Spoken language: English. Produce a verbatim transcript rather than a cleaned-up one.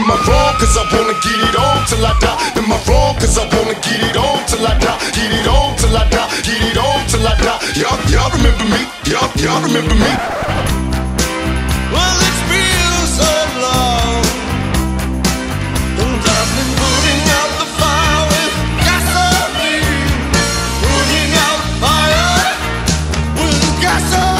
Am I wrong? Cause I wanna get it on till I die. Am I wrong? Cause I wanna get it on till I die. Get it on till I die. Get it on till I die. Y'all, y'all remember me? Y'all, y'all remember me? Well, it's been so long, and I've been putting out the fire with gasoline, putting out fire with gasoline.